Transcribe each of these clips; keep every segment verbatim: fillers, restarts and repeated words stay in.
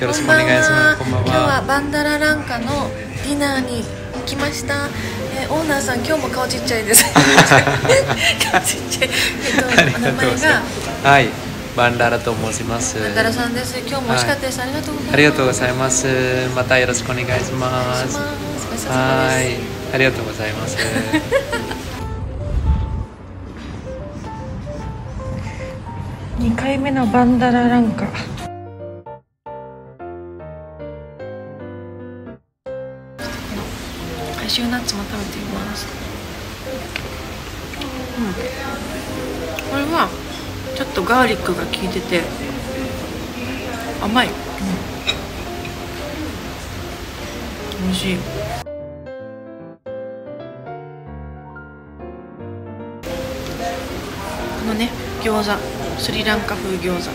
よろしくお願いします。こんばんは。今日はバンダラランカのディナーに来ました。えー、オーナーさん今日も顔ちっちゃいです顔ちっちゃい、えっと、お名前がはいバンダラと申します。バンダラさんです。今日も美味しかったです。はい、ありがとうございます。またよろしくお願いします。はい、ありがとうございますにかいめのバンダラランカ、カシューナッツも食べてみます。うん、これはちょっとガーリックが効いてて甘い。うん、美味しい。このね餃子、スリランカ風餃子、ちょ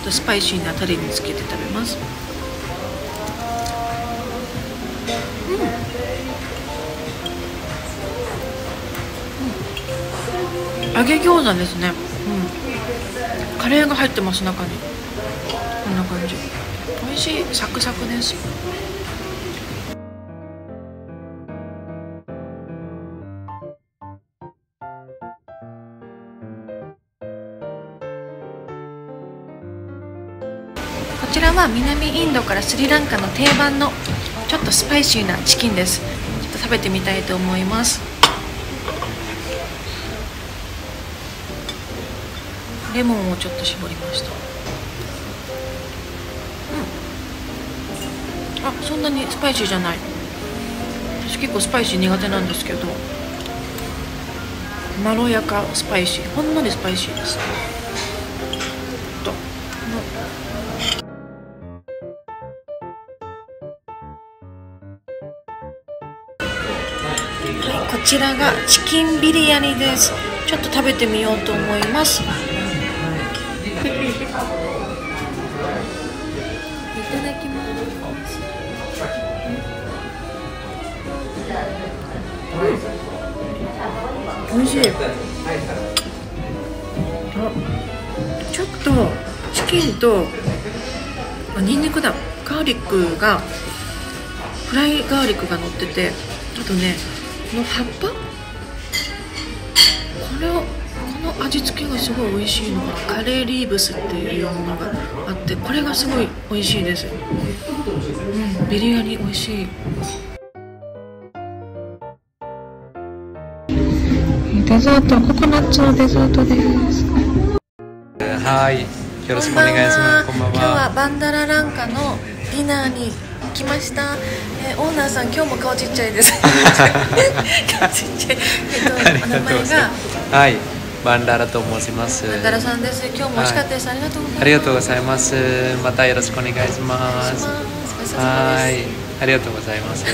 っとスパイシーなタレにつけて食べます。うんうん、揚げ餃子ですね。うん、カレーが入ってます。中にこんな感じ、美味しい。サクサクです。こちらは南インドからスリランカの定番のちょっとスパイシーなチキンです。ちょっと食べてみたいと思います。レモンをちょっと絞りました。うん。あ、そんなにスパイシーじゃない。私結構スパイシー苦手なんですけど、まろやかスパイシー、ほんのりスパイシーです。と、こちらがチキンビリヤニです。ちょっと食べてみようと思います。いただきます。うん、美味しい。あ、ちょっとチキンとニンニクだ、ガーリックがフライガーリックが乗ってて、あとねこの葉っぱ、これをこの味付けがすごい美味しいのがカレーリーブスっていうものがあって、これがすごい美味しいです。うん、ビリヤニ美味しい。デザート、ココナッツのデザートです。はい、よろしくお願いします。こんばんは。今日はバンダラランカのディナーに来ました。えー、オーナーさん今日も顔ちっちゃいです顔ちっちゃい、えっと、お名前がはいバンダラと申します。バンダラさんです。今日も美味しかったです。はい、ありがとうございます。またよろしくお願いします。はい、ありがとうございます